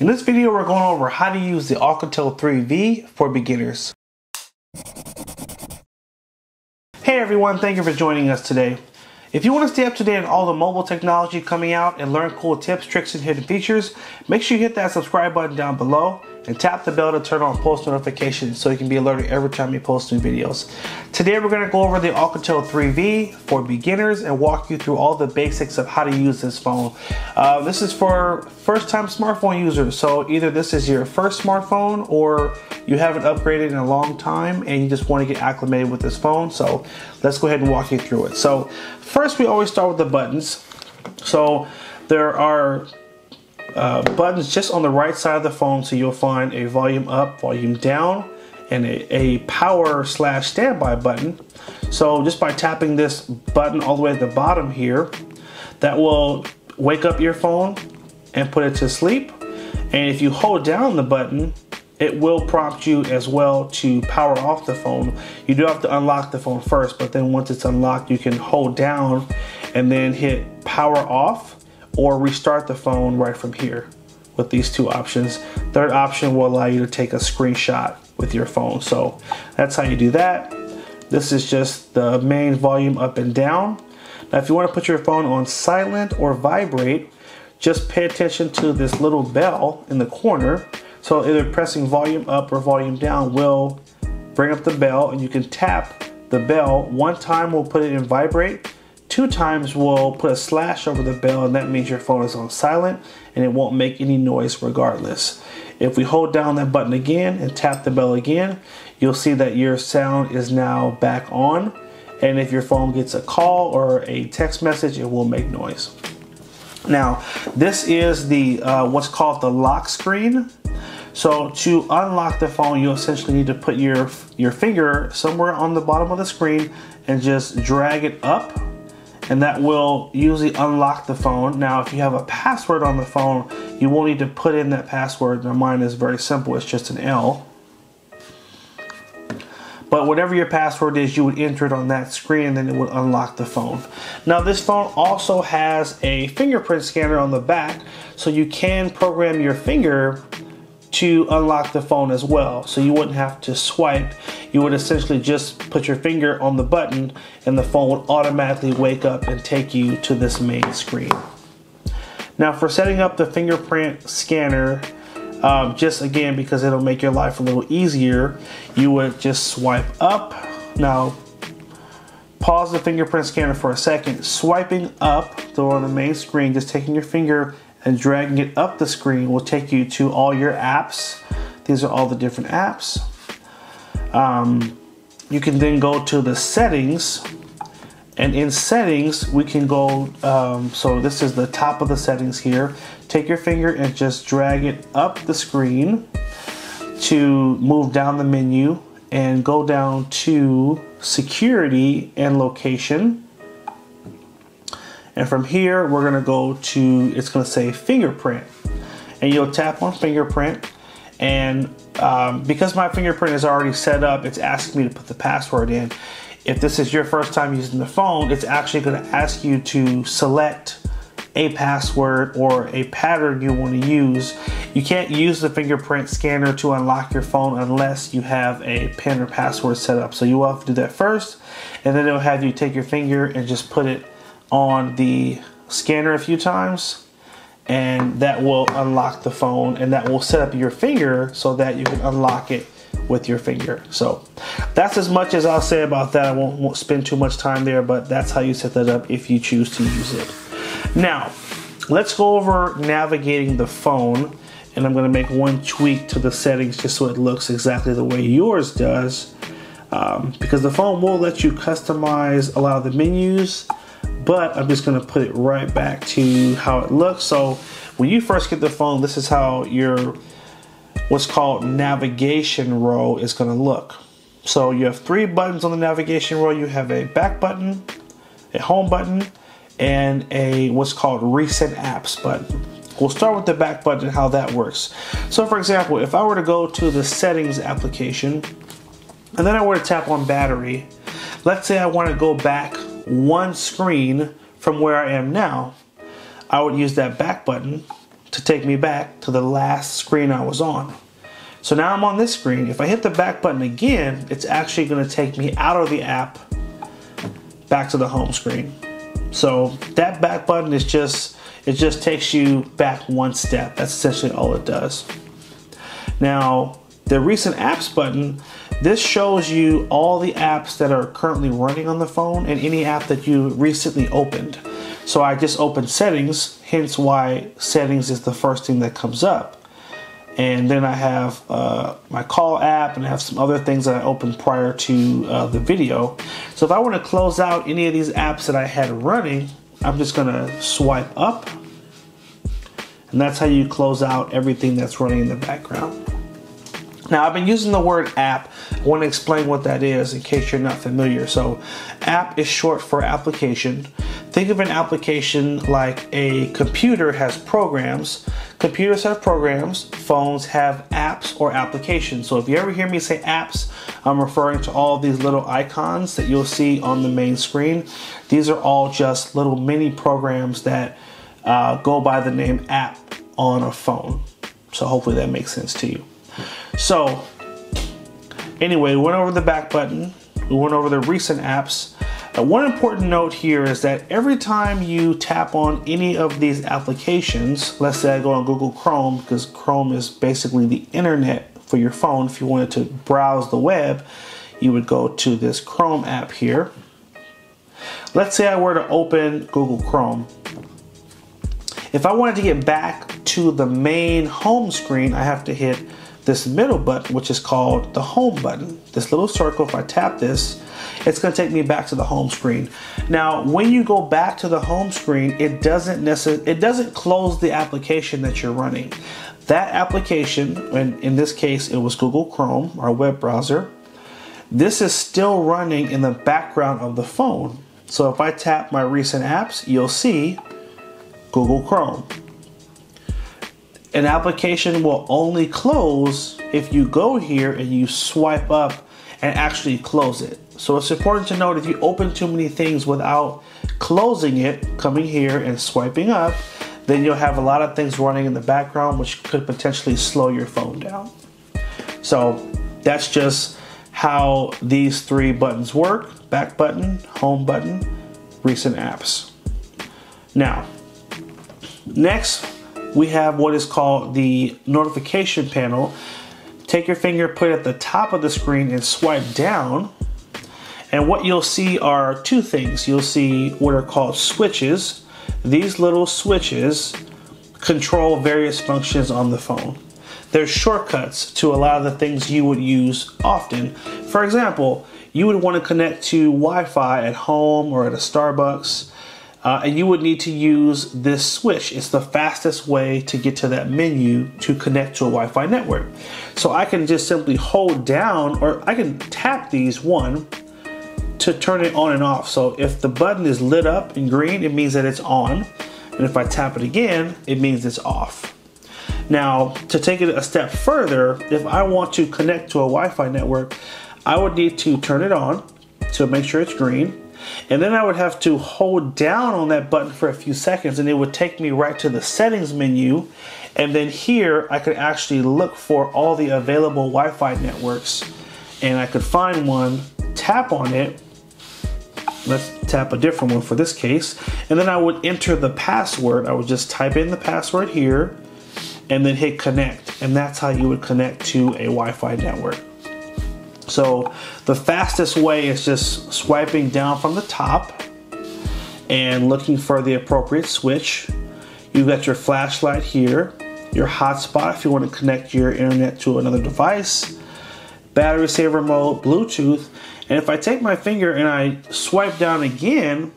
In this video, we're going over how to use the Alcatel 3V for beginners. Hey everyone, thank you for joining us today. If you want to stay up to date on all the mobile technology coming out and learn cool tips, tricks, and hidden features, make sure you hit that subscribe button down below and tap the bell to turn on post notifications so you can be alerted every time we post new videos. Today we're going to go over the Alcatel 3V for beginners and walk you through all the basics of how to use this phone. This is for first-time smartphone users, so either this is your first smartphone or you haven't upgraded in a long time and you just want to get acclimated with this phone. So let's go ahead and walk you through it. So first, we always start with the buttons. So there are buttons just on the right side of the phone, so you'll find a volume up, volume down, and a power / standby button. So just by tapping this button all the way at the bottom here, that will wake up your phone and put it to sleep. And if you hold down the button, it will prompt you as well to power off the phone. You do have to unlock the phone first, but then once it's unlocked, you can hold down and then hit power off or restart the phone right from here with these two options. Third option will allow you to take a screenshot with your phone. So that's how you do that. This is just the main volume up and down. Now, if you want to put your phone on silent or vibrate, just pay attention to this little bell in the corner. So either pressing volume up or volume down will bring up the bell, and you can tap the bell. One time we'll put it in vibrate, two times we'll put a / over the bell, and that means your phone is on silent and it won't make any noise regardless. If we hold down that button again and tap the bell again, you'll see that your sound is now back on, and if your phone gets a call or a text message, it will make noise. Now, this is the what's called the lock screen. So to unlock the phone, you essentially need to put your finger somewhere on the bottom of the screen and just drag it up, and that will usually unlock the phone. Now, if you have a password on the phone, you will need to put in that password. Now, mine is very simple, it's just an L. But whatever your password is, you would enter it on that screen and then it would unlock the phone. Now, this phone also has a fingerprint scanner on the back, so you can program your finger to unlock the phone as well. So you wouldn't have to swipe. You would essentially just put your finger on the button and the phone would automatically wake up and take you to this main screen. Now, for setting up the fingerprint scanner, just again, because it'll make your life a little easier, you would just swipe up. Now, pause the fingerprint scanner for a second. Swiping up on the main screen, just taking your finger and dragging it up the screen will take you to all your apps. These are all the different apps. You can then go to the settings, and in settings we can go, so this is the top of the settings here. Take your finger and just drag it up the screen to move down the menu and go down to security and location. And from here, we're gonna go to, it's gonna say fingerprint. And you'll tap on fingerprint. And because my fingerprint is already set up, it's asking me to put the password in. If this is your first time using the phone, it's actually gonna ask you to select a password or a pattern you wanna use. You can't use the fingerprint scanner to unlock your phone unless you have a PIN or password set up. So you will have to do that first. And then it'll have you take your finger and just put it on the scanner a few times, and that will unlock the phone, and that will set up your finger so that you can unlock it with your finger. So that's as much as I'll say about that. I won't spend too much time there, but that's how you set that up if you choose to use it. Now, let's go over navigating the phone, and I'm going to make one tweak to the settings just so it looks exactly the way yours does, because the phone will let you customize a lot of the menus. But I'm just gonna put it right back to how it looks. So when you first get the phone, this is how your what's called navigation row is gonna look. So you have three buttons on the navigation row. You have a back button, a home button, and a what's called recent apps button. We'll start with the back button and how that works. So for example, if I were to go to the settings application, and then I were to tap on battery, let's say I wanna go back one screen from where I am now, I would use that back button, to take me back to the last screen I was on. So now I'm on this screen. If I hit the back button again, it's actually gonna take me out of the app back to the home screen. So that back button is just, it just takes you back one step. That's essentially all it does. Now, the recent apps button, this shows you all the apps that are currently running on the phone and any app that you recently opened. So I just opened settings, hence why settings is the first thing that comes up. And then I have my call app, and I have some other things that I opened prior to the video. So if I want to close out any of these apps that I had running, I'm just gonna swipe up, and that's how you close out everything that's running in the background. Now, I've been using the word app. I want to explain what that is in case you're not familiar. So app is short for application. Think of an application like a computer has programs. Computers have programs. Phones have apps or applications. So if you ever hear me say apps, I'm referring to all these little icons that you'll see on the main screen. These are all just little mini programs that go by the name app on a phone. So hopefully that makes sense to you. So anyway, we went over the back button, we went over the recent apps. One important note here is that every time you tap on any of these applications, let's say I go on Google Chrome, because Chrome is basically the internet for your phone. If you wanted to browse the web, you would go to this Chrome app here. Let's say I were to open Google Chrome. If I wanted to get back to the main home screen, I have to hit this middle button, which is called the home button. This little circle, if I tap this, it's gonna take me back to the home screen. Now, when you go back to the home screen, it doesn't close the application that you're running. That application, and in this case, it was Google Chrome, our web browser, this is still running in the background of the phone. So if I tap my recent apps, you'll see Google Chrome. An application will only close if you go here and you swipe up and actually close it. So it's important to note, if you open too many things without closing it, coming here and swiping up, then you'll have a lot of things running in the background, which could potentially slow your phone down. So that's just how these three buttons work: back button, home button, recent apps. Now, next, we have what is called the notification panel. Take your finger, put it at the top of the screen and swipe down. And what you'll see are two things. You'll see what are called switches. These little switches control various functions on the phone. They're shortcuts to a lot of the things you would use often. For example, you would want to connect to Wi-Fi at home or at a Starbucks. And you would need to use this switch. It's the fastest way to get to that menu to connect to a Wi-Fi network. So I can just simply hold down, or I can tap these one to turn it on and off. So if the button is lit up in green, it means that it's on. And if I tap it again, it means it's off. Now, to take it a step further, if I want to connect to a Wi-Fi network, I would need to turn it on to make sure it's green. And then I would have to hold down on that button for a few seconds, and it would take me right to the settings menu. And then here I could actually look for all the available Wi-Fi networks, and I could find one, tap on it. Let's tap a different one for this case. And then I would enter the password. I would just type in the password here and then hit connect. And that's how you would connect to a Wi-Fi network. So the fastest way is just swiping down from the top and looking for the appropriate switch. You've got your flashlight here, your hotspot if you want to connect your internet to another device, battery saver mode, Bluetooth. And if I take my finger and I swipe down again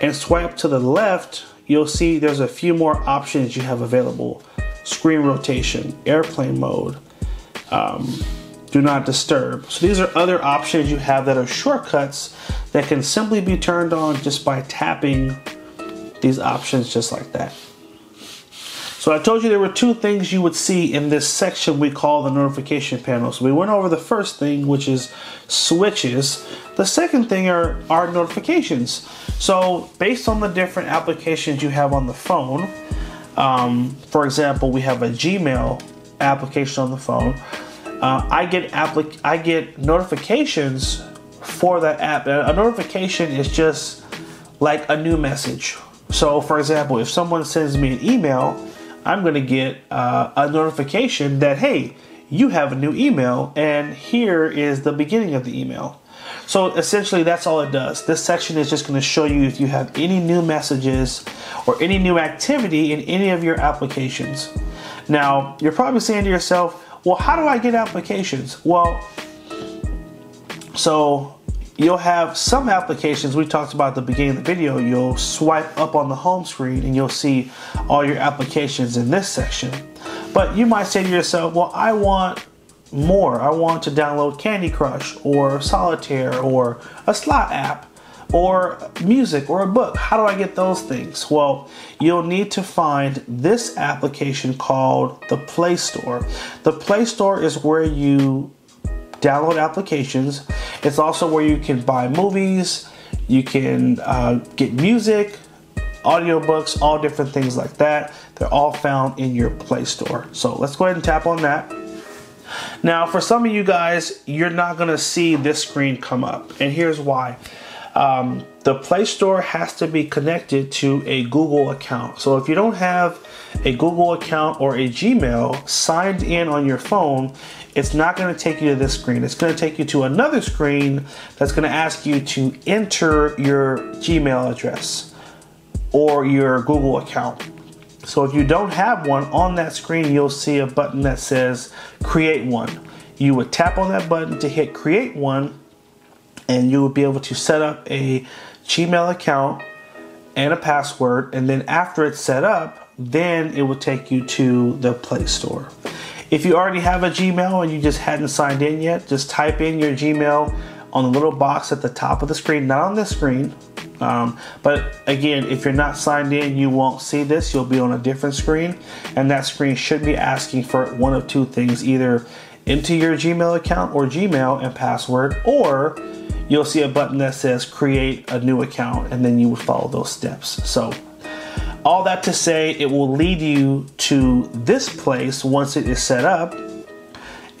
and swipe to the left, you'll see there's a few more options you have available. Screen rotation, airplane mode, do not disturb. So these are other options you have that are shortcuts that can simply be turned on just by tapping these options just like that. So I told you there were two things you would see in this section we call the notification panel. So we went over the first thing, which is switches. The second thing are notifications. So based on the different applications you have on the phone, For example, we have a Gmail application on the phone. I get notifications for that app. A notification is just like a new message. So for example, if someone sends me an email, I'm gonna get a notification that, hey, you have a new email, and here is the beginning of the email. So essentially that's all it does. This section is just gonna show you if you have any new messages or any new activity in any of your applications. Now, you're probably saying to yourself, well, how do I get applications? Well, so you'll have some applications, we talked about at the beginning of the video, you'll swipe up on the home screen and you'll see all your applications in this section. But you might say to yourself, well, I want more. I want to download Candy Crush or Solitaire or a slot app or music or a book. How do I get those things? Well, you'll need to find this application called the Play Store. The Play Store is where you download applications. It's also where you can buy movies, you can get music, audiobooks, all different things like that. They're all found in your Play Store. So let's go ahead and tap on that. Now, for some of you guys, you're not gonna see this screen come up, and here's why. The Play Store has to be connected to a Google account. So if you don't have a Google account or a Gmail signed in on your phone, it's not going to take you to this screen. It's going to take you to another screen that's going to ask you to enter your Gmail address or your Google account. So if you don't have one, on that screen you'll see a button that says create one. You would tap on that button to hit create one, and you will be able to set up a Gmail account and a password, and then after it's set up, then it will take you to the Play Store. If you already have a Gmail and you just hadn't signed in yet, just type in your Gmail on the little box at the top of the screen, not on this screen. But again, if you're not signed in, you won't see this. You'll be on a different screen, and that screen should be asking for one of two things, either into your Gmail account or Gmail and password, or you'll see a button that says create a new account, and then you would follow those steps. So all that to say, it will lead you to this place once it is set up.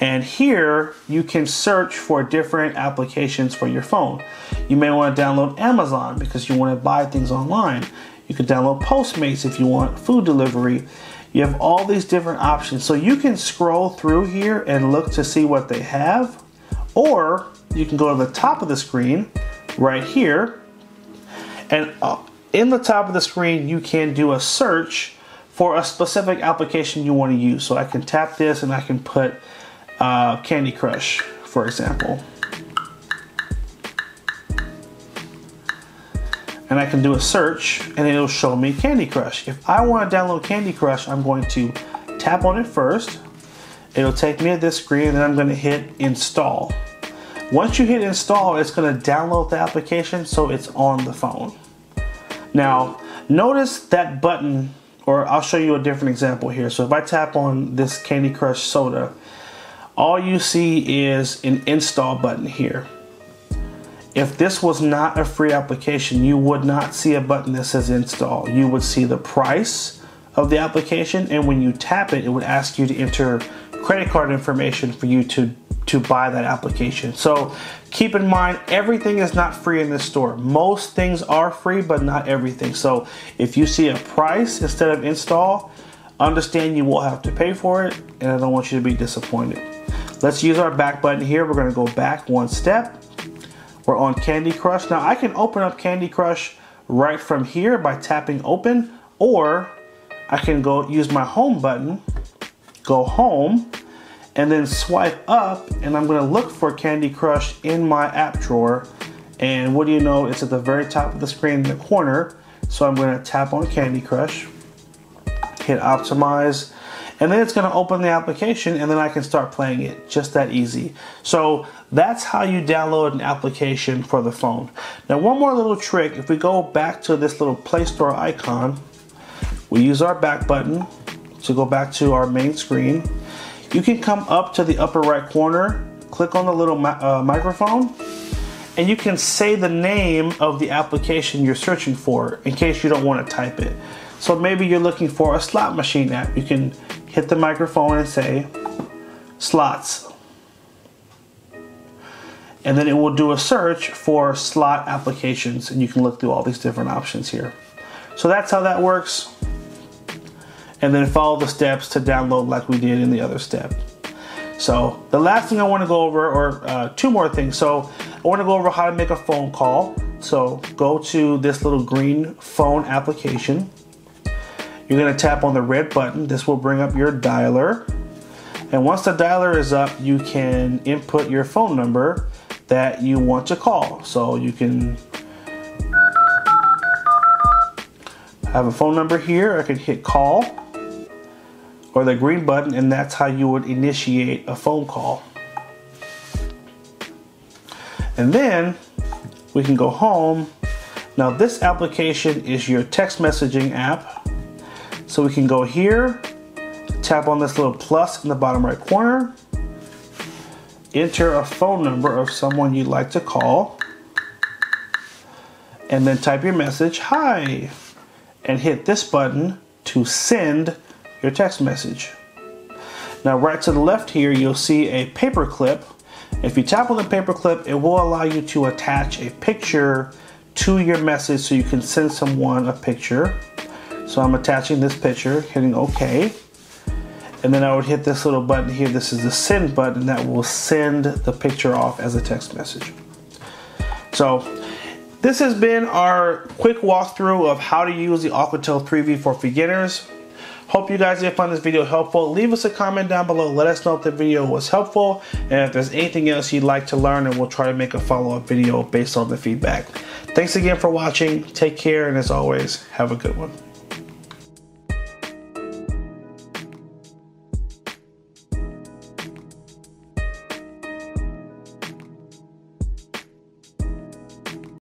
And here you can search for different applications for your phone. You may want to download Amazon because you want to buy things online. You could download Postmates if you want food delivery. You have all these different options. So you can scroll through here and look to see what they have, or you can go to the top of the screen right here, and in the top of the screen you can do a search for a specific application you want to use. So I can tap this and I can put Candy Crush, for example, and I can do a search and it'll show me Candy Crush. If I want to download Candy Crush, I'm going to tap on it first. It'll take me to this screen, and then I'm going to hit install. Once you hit install, it's going to download the application so it's on the phone. Now, notice that button, or I'll show you a different example here. So if I tap on this Candy Crush Soda, all you see is an install button here. If this was not a free application, you would not see a button that says install. You would see the price of the application, and when you tap it, it would ask you to enter credit card information for you to buy that application. So keep in mind, everything is not free in this store. Most things are free, but not everything. So if you see a price instead of install, understand you will have to pay for it, and I don't want you to be disappointed. Let's use our back button here. We're gonna go back one step. We're on Candy Crush. Now I can open up Candy Crush right from here by tapping open, or I can go use my home button, go home, and then swipe up, and I'm gonna look for Candy Crush in my app drawer. And what do you know, it's at the very top of the screen in the corner. So I'm gonna tap on Candy Crush, hit optimize, and then it's gonna open the application, and then I can start playing it, just that easy. So that's how you download an application for the phone. Now, one more little trick, if we go back to this little Play Store icon, we use our back button to go back to our main screen. You can come up to the upper right corner, click on the little microphone, and you can say the name of the application you're searching for in case you don't want to type it. So maybe you're looking for a slot machine app. You can hit the microphone and say slots, and then it will do a search for slot applications, and you can look through all these different options here. So that's how that works. And then follow the steps to download like we did in the other step. So the last thing I want to go over, or two more things. So I want to go over how to make a phone call. So go to this little green phone application. You're going to tap on the red button. This will bring up your dialer. And once the dialer is up, you can input your phone number that you want to call. So you can have a phone number here. I could hit call or the green button, and that's how you would initiate a phone call. And then we can go home. Now this application is your text messaging app. So we can go here, tap on this little plus in the bottom right corner, enter a phone number of someone you'd like to call, and then type your message, hi, and hit this button to send your text message. Now right to the left here, you'll see a paper clip. If you tap on the paper clip, it will allow you to attach a picture to your message so you can send someone a picture. So I'm attaching this picture, hitting OK. And then I would hit this little button here. This is the send button that will send the picture off as a text message. So this has been our quick walkthrough of how to use the Alcatel 3V for beginners. Hope you guys did find this video helpful. Leave us a comment down below. Let us know if the video was helpful and if there's anything else you'd like to learn, and we'll try to make a follow-up video based on the feedback. Thanks again for watching. Take care, and as always, have a good one.